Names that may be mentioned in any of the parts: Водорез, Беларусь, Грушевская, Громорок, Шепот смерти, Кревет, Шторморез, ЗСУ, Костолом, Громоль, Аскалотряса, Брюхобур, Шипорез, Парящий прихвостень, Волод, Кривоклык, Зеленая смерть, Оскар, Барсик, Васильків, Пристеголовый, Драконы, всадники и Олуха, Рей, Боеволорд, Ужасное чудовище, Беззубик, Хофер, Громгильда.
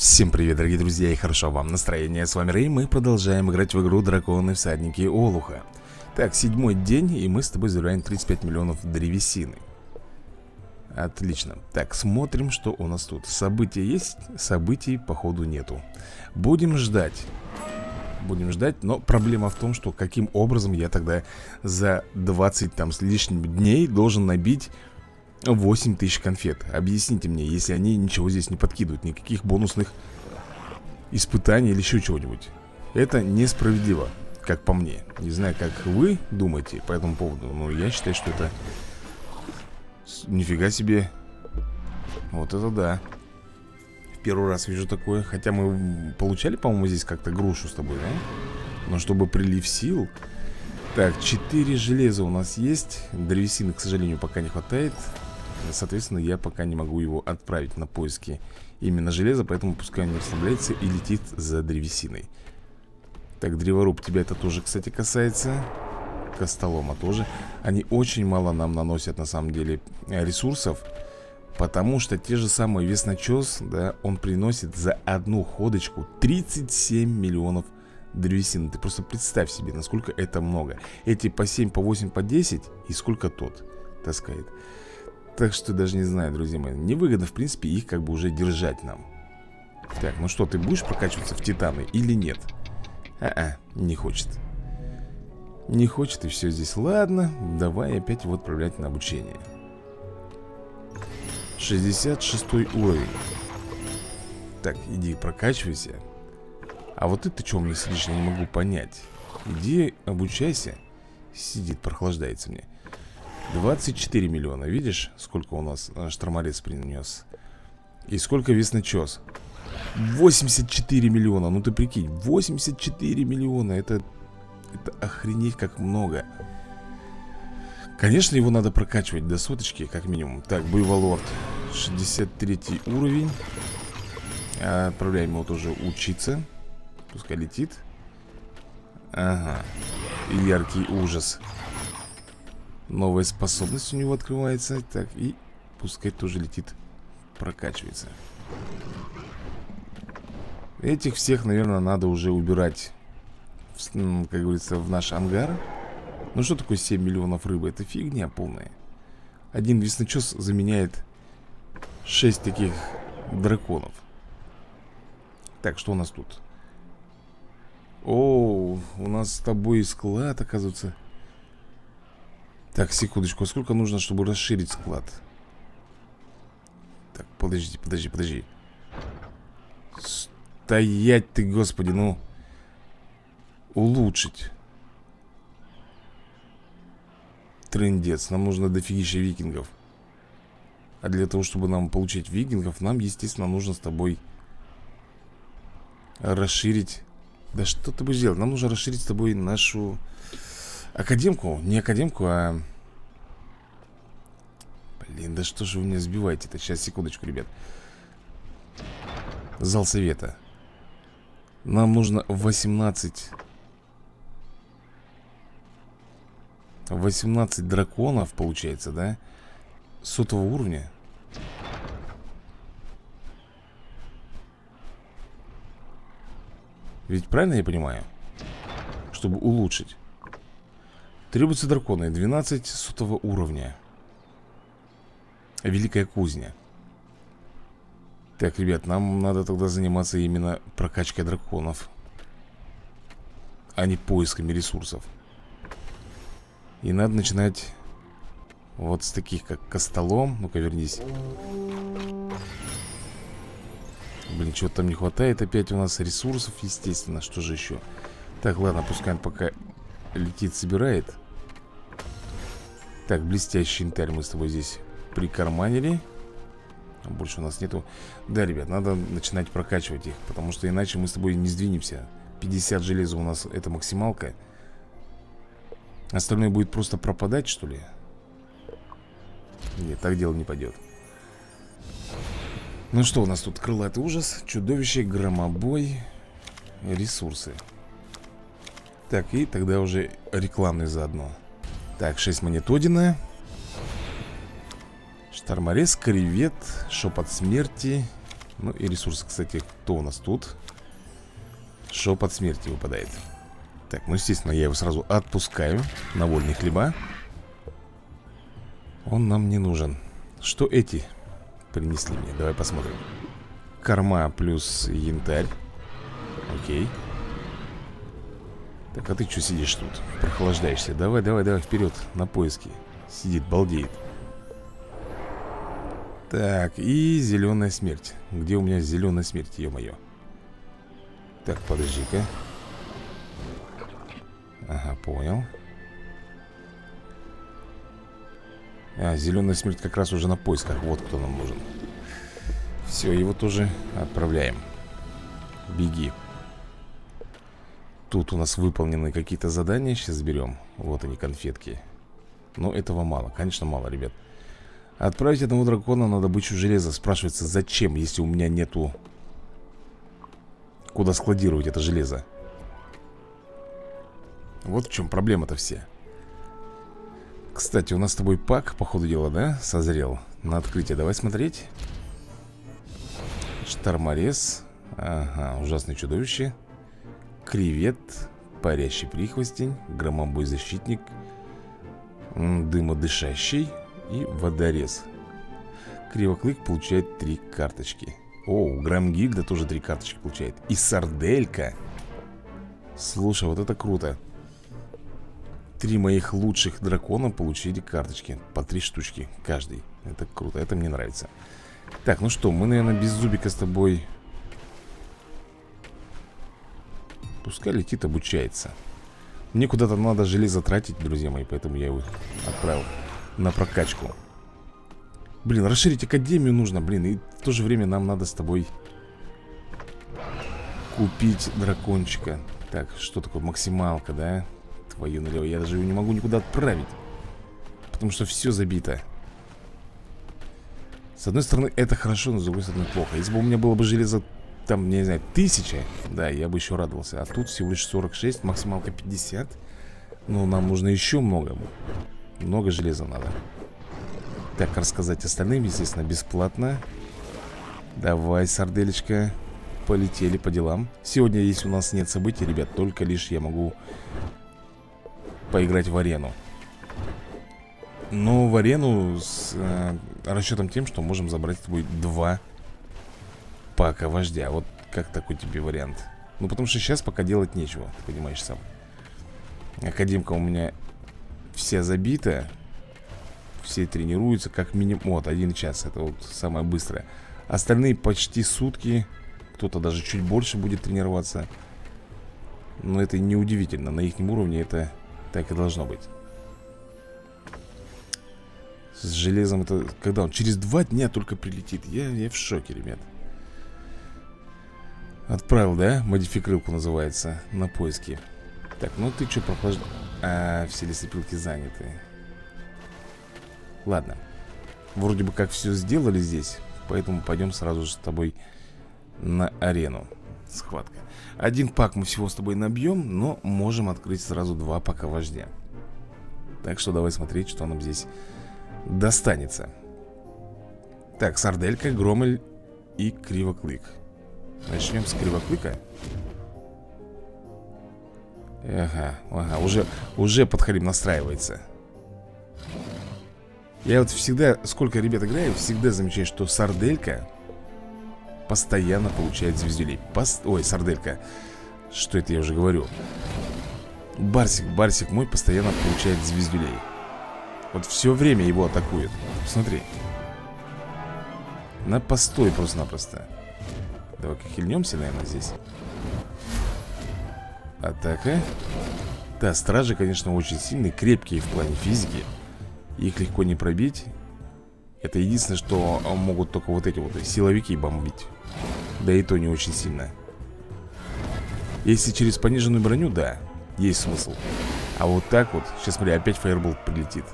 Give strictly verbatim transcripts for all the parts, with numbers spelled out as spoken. Всем привет, дорогие друзья, и хорошо вам настроение. С вами Рей, мы продолжаем играть в игру Драконы, всадники и Олуха. Так, седьмой день, и мы с тобой забираем тридцать пять миллионов древесины. Отлично. Так, смотрим, что у нас тут. События есть? Событий, походу, нету. Будем ждать. Будем ждать, но проблема в том, что каким образом я тогда за двадцать там с лишним дней должен набить восемь тысяч конфет. Объясните мне, если они ничего здесь не подкидывают, никаких бонусных испытаний или еще чего-нибудь. Это несправедливо, как по мне. Не знаю, как вы думаете по этому поводу, но я считаю, что это... Нифига себе. Вот это да. В первый раз вижу такое. Хотя мы получали, по-моему, здесь как-то грушу с тобой, да? Но чтобы прилив сил... Так, четыре железа у нас есть. Древесины, к сожалению, пока не хватает. Соответственно, я пока не могу его отправить на поиски именно железа, поэтому пускай он не расслабляется и летит за древесиной. Так, Древоруб, тебя это тоже, кстати, касается. Костолома тоже. Они очень мало нам наносят, на самом деле, ресурсов, потому что те же самые весночес, да, он приносит за одну ходочку тридцать семь миллионов древесины. Ты просто представь себе, насколько это много. Эти по семь, по восемь, по десять. И сколько тот таскает. Так что даже не знаю, друзья мои. Невыгодно, в принципе, их как бы уже держать нам. Так, ну что, ты будешь прокачиваться в титаны или нет? А-а, не хочет. Не хочет, и все здесь. Ладно, давай опять его отправлять на обучение. Шестьдесят шестой уровень. Так, иди прокачивайся. А вот это что мне слишком, не могу понять. Иди, обучайся. Сидит, прохлаждается мне. Двадцать четыре миллиона, видишь, сколько у нас шторморез принес. И сколько весночес. Восемьдесят четыре миллиона, ну ты прикинь, восемьдесят четыре миллиона. Это, это охренеть как много. Конечно, его надо прокачивать до соточки, как минимум. Так, боеволорд, шестьдесят третий уровень. Отправляем его тоже учиться. Пускай летит. Ага. И яркий ужас. Новая способность у него открывается. Так, и пускай тоже летит. Прокачивается. Этих всех, наверное, надо уже убирать в, как говорится, в наш ангар. Ну что такое семь миллионов рыбы? Это фигня полная. Один весночес заменяет шесть таких драконов. Так, что у нас тут? О, у нас с тобой склад, оказывается. Так, секундочку, а сколько нужно, чтобы расширить склад? Так, подожди, подожди, подожди. Стоять ты, господи, ну. Улучшить. Трындец, нам нужно дофигища викингов. А для того, чтобы нам получить викингов, нам, естественно, нужно с тобой расширить... Да что ты будешь делать? Нам нужно расширить с тобой нашу академку. Не академку, а... Блин, да что же вы меня сбиваете-то? Сейчас, секундочку, ребят. Зал совета. Нам нужно восемнадцать... восемнадцать драконов, получается, да? Сотого уровня. Ведь правильно я понимаю? Чтобы улучшить. Требуются драконы. двенадцать сотого уровня. Великая кузня. Так, ребят, нам надо тогда заниматься именно прокачкой драконов. А не поисками ресурсов. И надо начинать вот с таких, как Костолом. Ну-ка, вернись. Блин, чего-то там не хватает опять у нас ресурсов, естественно, что же еще. Так, ладно, пускай он пока летит, собирает. Так, блестящий янтарь мы с тобой здесь прикарманили. Больше у нас нету. Да, ребят, надо начинать прокачивать их, потому что иначе мы с тобой не сдвинемся. Пятьдесят железа у нас это максималка. Остальное будет просто пропадать, что ли? Нет, так дело не пойдет. Ну что у нас тут? Крылатый ужас, чудовище, громобой, ресурсы. Так, и тогда уже рекламный заодно. Так, шесть монет Одина. Шторморез, кревет, шепот смерти, Ну и ресурсы, кстати, кто у нас тут? Шепот смерти выпадает. Так, ну естественно, я его сразу отпускаю на вольные хлеба. Он нам не нужен. Что эти принесли мне? Давай посмотрим. Корма плюс янтарь. Окей. Так, а ты что сидишь тут? Прохлаждаешься. Давай, давай, давай, вперед, на поиски. Сидит, балдеет. Так, и зеленая смерть. Где у меня зеленая смерть, ё-моё? Так, подожди-ка. Ага, понял. А, зеленая смерть как раз уже на поисках. Вот кто нам нужен. Все, его тоже отправляем. Беги. Тут у нас выполнены какие-то задания. Сейчас берем. Вот они, конфетки. Но этого мало. Конечно, мало, ребят. Отправить одного дракона на добычу железа. Спрашивается, зачем, если у меня нету... Куда складировать это железо? Вот в чем проблема-то все. Кстати, у нас с тобой пак, по ходу дела, да, созрел на открытие. Давай смотреть. Шторморез. Ага, ужасное чудовище. Кревет. Парящий прихвостень. Громобой защитник. Дымодышащий. И водорез. Кривоклык получает три карточки. О, Громгильда тоже три карточки получает. И сарделька. Слушай, вот это круто. Три моих лучших дракона получили карточки. По три штучки каждый. Это круто, это мне нравится. Так, ну что, мы, наверное, Беззубика с тобой. Пускай летит, обучается. Мне куда-то надо железо тратить, друзья мои. Поэтому я его отправил на прокачку. Блин, расширить академию нужно, блин. И в то же время нам надо с тобой купить дракончика. Так, что такое максималка, да? Твою налево, я даже его не могу никуда отправить. Потому что все забито. С одной стороны, это хорошо, но с другой стороны, плохо. Если бы у меня было бы железо, там, не знаю, тысяча. Да, я бы еще радовался. А тут всего лишь сорок шесть, максималка пятьдесят. Но нам нужно еще много. Много железа надо. Так, рассказать остальным, естественно, бесплатно. Давай, сарделечка. Полетели по делам. Сегодня, если у нас нет событий, ребят, только лишь я могу поиграть в арену. Но в арену с э, расчетом тем, что можем забрать с тобой два пака вождя. Вот как такой тебе вариант? Ну, потому что сейчас пока делать нечего, ты понимаешь сам. Академка у меня... Вся забита. Все тренируются как минимум. Вот, один час, это вот самое быстрое. Остальные почти сутки. Кто-то даже чуть больше будет тренироваться. Но это не удивительно. На их уровне это так и должно быть. С железом это... Когда он? Через два дня только прилетит. Я, я в шоке, ребят. Отправил, да? Модификрылку называется. На поиски. Так, ну ты что, прохлаждал? А, все лесопилки заняты. Ладно. Вроде бы как все сделали здесь. Поэтому пойдем сразу же с тобой на арену. Схватка. Один пак мы всего с тобой набьем, но можем открыть сразу два пака вождя. Так что давай смотреть, что нам здесь достанется. Так, сарделька, Громоль и Кривоклык. Начнем с Кривоклыка. Ага, ага, уже, уже подхалим настраивается. Я вот всегда, сколько ребят играю, всегда замечаю, что сарделька постоянно получает звездюлей. Пос... Ой, сарделька. Что это я уже говорю? Барсик, барсик мой постоянно получает звездюлей. Вот все время его атакуют. Смотри. На постой просто-напросто. Давай-ка хильнемся, наверное, здесь. Атака. Да, стражи, конечно, очень сильные, крепкие в плане физики. Их легко не пробить. Это единственное, что могут только вот эти вот силовики бомбить. Да и то не очень сильно. Если через пониженную броню, да, есть смысл. А вот так вот, сейчас смотри, опять фаербол прилетит.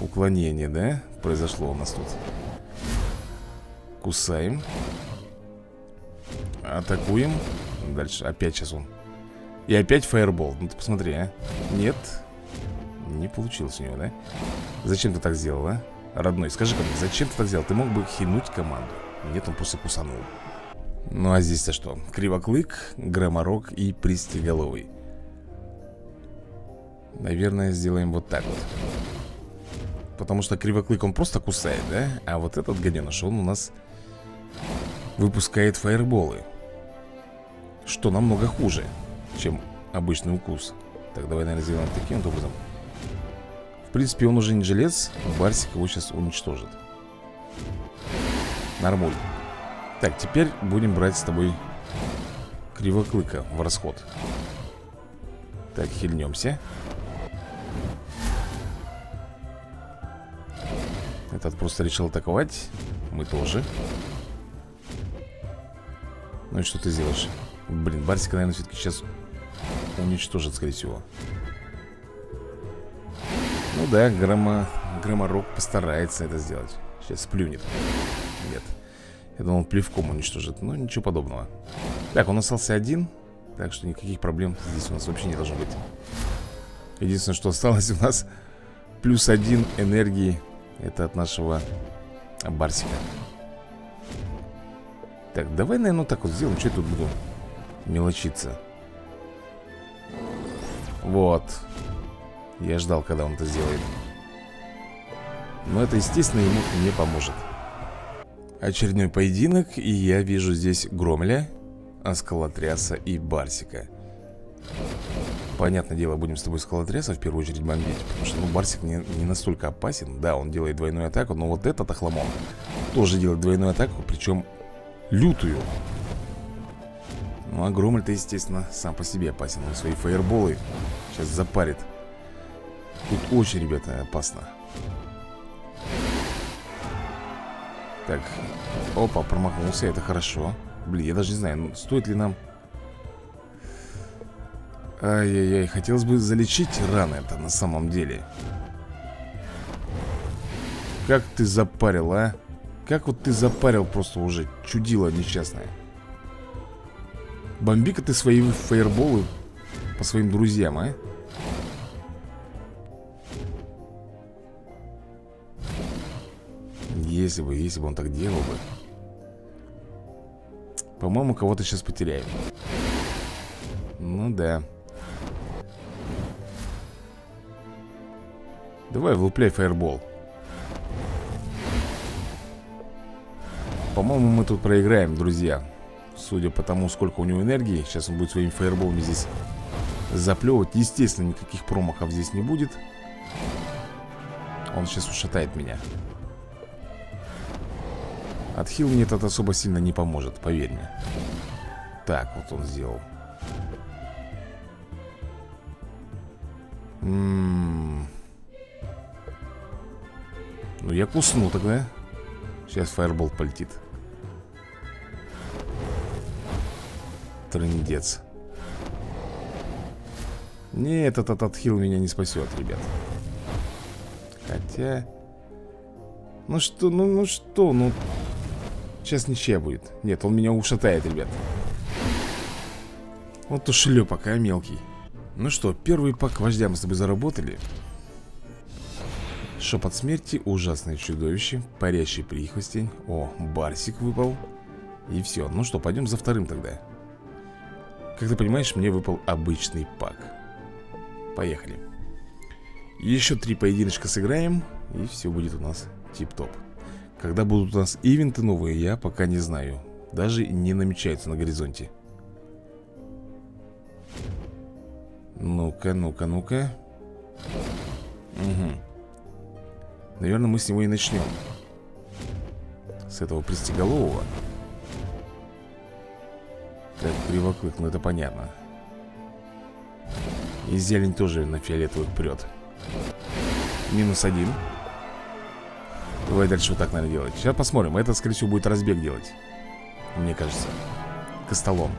Уклонение, да, произошло у нас тут. Кусаем. Атакуем. Дальше, опять сейчас он. И опять фаербол, ну ты посмотри, а. Нет, не получилось у него, да? Зачем ты так сделал, а? Родной, скажи-ка, зачем ты так взял? Ты мог бы хинуть команду. Нет, он просто кусанул. Ну а здесь-то что? Кривоклык, Громорок и Пристеголовый. Наверное, сделаем вот так вот. Потому что Кривоклык, он просто кусает, да? А вот этот гаденыш, он у нас выпускает фаерболы. Что намного хуже, чем обычный укус. Так, давай, наверное, сделаем таким вот образом. В принципе, он уже не жилец. Барсик его сейчас уничтожит. Нормуль. Так, теперь будем брать с тобой Кривоклыка в расход. Так, хильнемся. Этот просто решил атаковать. Мы тоже. Ну и что ты сделаешь? Блин, Барсика, наверное, все-таки сейчас уничтожит, скорее всего. Ну да, грома... Громорок постарается это сделать. Сейчас плюнет. Нет. Я думал, плевком уничтожит. Но ничего подобного. Так, он остался один. Так что никаких проблем здесь у нас вообще не должно быть. Единственное, что осталось у нас, плюс один энергии. Это от нашего Барсика. Так, давай, наверное, вот так вот сделаем. Что я тут буду мелочиться? Вот. Я ждал, когда он это сделает. Но это, естественно, ему не поможет. Очередной поединок. И я вижу здесь Громля, Аскалотряса и Барсика. Понятное дело, будем с тобой Аскалотряса в первую очередь бомбить. Потому что, ну, Барсик не, не настолько опасен. Да, он делает двойную атаку, но вот этот охламон тоже делает двойную атаку, причем лютую. Ну, а Громоль-то, естественно, сам по себе опасен. Он свои фаерболы сейчас запарит. Тут очень, ребята, опасно. Так, опа, промахнулся, это хорошо. Блин, я даже не знаю, ну, стоит ли нам... Ай-яй-яй, хотелось бы залечить раны это на самом деле. Как ты запарил, а? Как вот ты запарил просто уже, чудило несчастное. Бомби-ка ты свои фаерболы по своим друзьям, а? Если бы, если бы он так делал бы. По-моему, кого-то сейчас потеряем. Ну да. Давай, влупляй фаербол. По-моему, мы тут проиграем, друзья. Судя по тому, сколько у него энергии. Сейчас он будет своими фаерболами здесь заплевывать. Естественно, никаких промахов здесь не будет. Он сейчас ушатает меня. Отхил мне этот особо сильно не поможет, поверь мне. Так, вот он сделал. М-м-м. Ну я кусну тогда. Сейчас фаербол полетит. Трындец. Не, этот, этот отхил меня не спасет, ребят. Хотя... Ну что, ну, ну что, ну... Сейчас ничья будет. Нет, он меня ушатает, ребят. Вот уж шлепок, а, мелкий. Ну что, первый пак вождя мы с тобой заработали. Шепот смерти, ужасное чудовище, парящий прихвостень. О, Барсик выпал. И все, ну что, пойдем за вторым тогда. Как ты понимаешь, мне выпал обычный пак. Поехали. Еще три поединочка сыграем. И все будет у нас тип-топ. Когда будут у нас ивенты новые, я пока не знаю. Даже не намечается на горизонте. Ну-ка, ну-ка, ну-ка. Угу. Наверное, мы с него и начнем. С этого Пристеголового. Так, Кривоклык, ну это понятно. И зелень тоже на фиолетовых прет. Минус один. Давай дальше вот так, наверное, делать. Сейчас посмотрим. Это, скорее всего, будет разбег делать. Мне кажется. Костолом.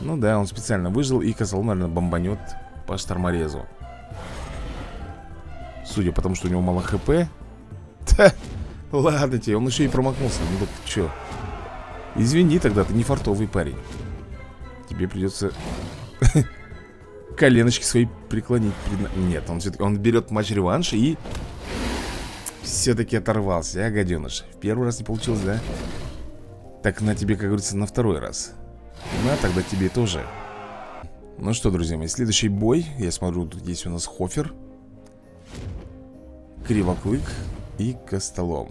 Ну да, он специально выжил. И Костолом, наверное, бомбанет по Шторморезу. Судя по тому, что у него мало хп. Та, ладно тебе, он еще и промахнулся. Ну так че. Извини тогда, ты не фартовый парень. Тебе придется коленочки свои преклонить. Нет, он все-таки, он берет матч-реванш и все-таки оторвался, а, гаденыш. В первый раз не получилось, да? Так на тебе, как говорится, на второй раз. На, тогда тебе тоже. Ну что, друзья мои, следующий бой. Я смотрю, тут есть у нас Хофер, Кривоклык и Костолом.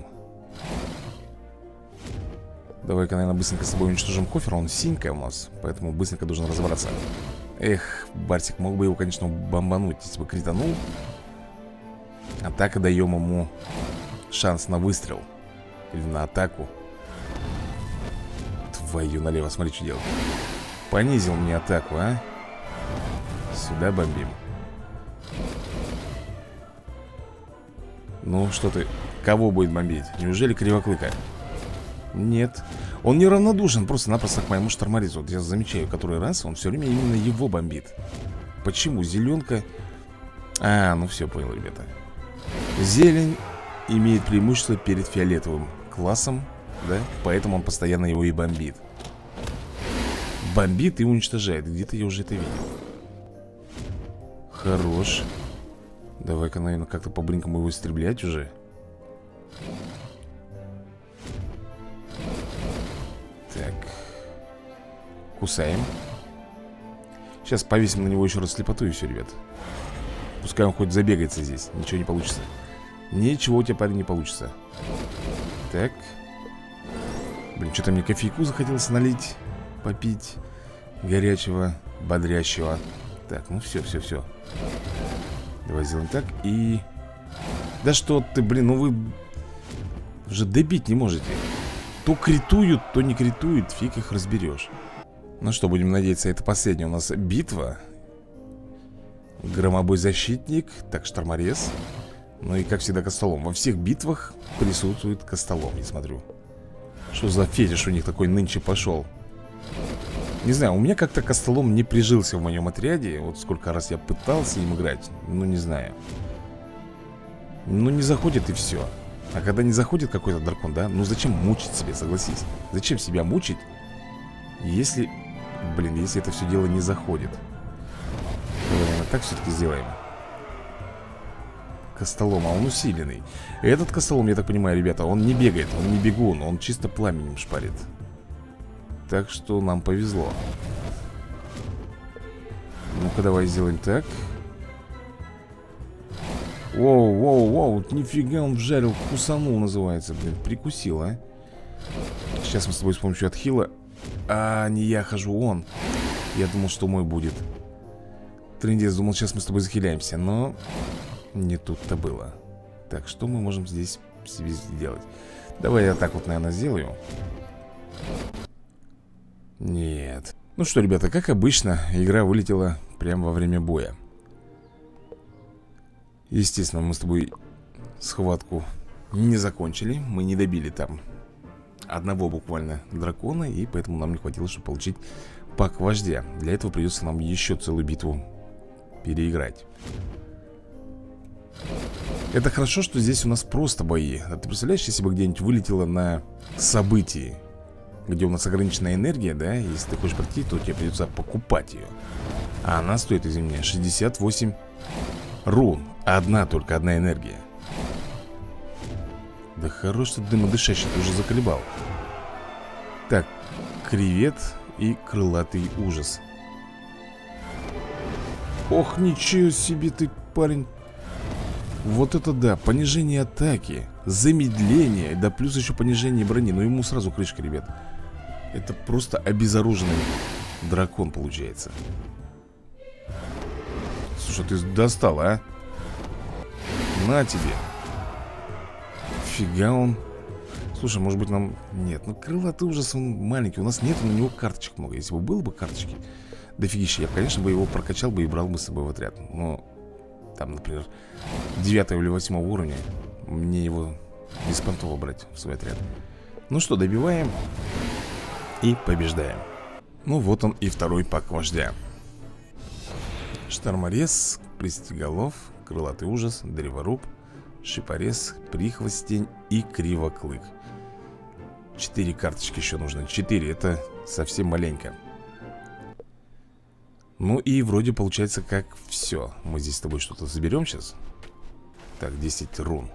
Давай-ка, наверное, быстренько с собой уничтожим Хофера. Он синькая у нас, поэтому быстренько должен разобраться. Эх, Барсик мог бы его, конечно, бомбануть, если бы кританул. А так и даем ему шанс на выстрел или на атаку. Твою налево, смотри, что делать. Понизил мне атаку, а? Сюда бомбим. Ну, что ты? Кого будет бомбить? Неужели Кривоклыка? Нет. Он неравнодушен просто-напросто к моему Шторморезу. Вот я замечаю, который раз он все время именно его бомбит. Почему? Зеленка... А, ну все, понял, ребята. Зелень имеет преимущество перед фиолетовым классом, да? Поэтому он постоянно его и бомбит. Бомбит и уничтожает. Где-то я уже это видел. Хорош. Давай-ка, наверное, как-то по-быренькому его истреблять уже. Так. Кусаем. Сейчас повесим на него еще раз слепоту и все, ребят. Пускай он хоть забегается здесь. Ничего не получится. Ничего у тебя, парень, не получится. Так. Блин, что-то мне кофейку захотелось налить. Попить. Горячего, бодрящего. Так, ну все, все, все. Давай сделаем так и... Да что ты, блин, ну вы уже добить не можете. То критуют, то не критуют. Фиг их разберешь. Ну что, будем надеяться, это последняя у нас битва. Громобой защитник. Так, Шторморез. Ну и как всегда Костолом. Во всех битвах присутствует Костолом, я смотрю. Что за фетиш у них такой нынче пошел? Не знаю, у меня как-то Костолом не прижился в моем отряде. Вот сколько раз я пытался им играть. Ну, не знаю. Ну, не заходит и все. А когда не заходит какой-то дракон, да? Ну, зачем мучить себя, согласись? Зачем себя мучить, если... Блин, если это все дело не заходит. Давай, наверное, так все-таки сделаем. Костолом, а он усиленный. Этот Костолом, я так понимаю, ребята, он не бегает, он не бегун, он чисто пламенем шпарит. Так что нам повезло. Ну-ка, давай сделаем так. Воу, воу, воу. Нифига он вжарил, кусанул называется. Блин, прикусил, а. Сейчас мы с тобой с помощью отхила. А, не я хожу, он. Я думал, что мой будет. Трындец, думал, сейчас мы с тобой захиляемся. Но не тут-то было. Так, что мы можем здесь себе сделать? Давай я так вот, наверное, сделаю. Нет. Ну что, ребята, как обычно, игра вылетела прямо во время боя. Естественно, мы с тобой схватку не закончили. Мы не добили там одного буквально дракона, и поэтому нам не хватило, чтобы получить пак вождя. Для этого придется нам еще целую битву переиграть. Это хорошо, что здесь у нас просто бои. А ты представляешь, если бы где-нибудь вылетело на событии, где у нас ограниченная энергия, да? Если ты хочешь пройти, то тебе придется покупать ее. А она стоит, извини меня, шестьдесят восемь рун. Одна только, одна энергия. Да хорош ты, дымодышащий, ты уже заколебал. Так, Кревет и Крылатый ужас. Ох, ничего себе ты, парень. Вот это да, понижение атаки, замедление, да плюс еще понижение брони. Но ему сразу крышка, ребят. Это просто обезоруженный дракон получается. Слушай, ты достал, а? На тебе. Фига он. Слушай, может быть нам... Нет, ну крылатый ужас, он маленький. У нас нет на него карточек много. Если бы было бы карточки, дофигища, я, конечно, бы его прокачал бы и брал бы с собой в отряд. Но... Там, например, девятого или восьмого уровня. Мне его беспонтово брать в свой отряд. Ну что, добиваем и побеждаем. Ну вот он и второй пак вождя. Шторморез, Пристеголов, Крылатый ужас, Древоруб, Шипорез, Прихвостень и Кривоклык. Четыре карточки еще нужно. Четыре, это совсем маленько. Ну и вроде получается как все. Мы здесь с тобой что-то заберем сейчас. Так, десять рун.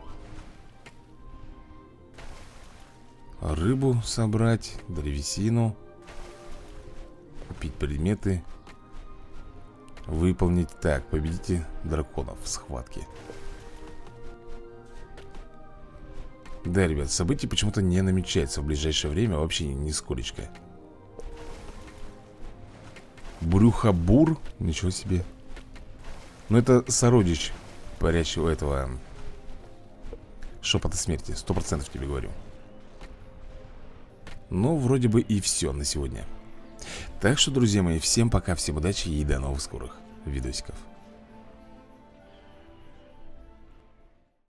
Рыбу собрать, древесину, купить предметы, выполнить. Так, победите драконов в схватке. Да, ребят, событий почему-то не намечается в ближайшее время. Вообще нисколечко. Брюхобур, ничего себе. Но это сородич парящего этого шепота смерти, сто процентов тебе говорю. Ну, вроде бы и все на сегодня. Так что, друзья мои, всем пока, всем удачи и до новых скорых видосиков.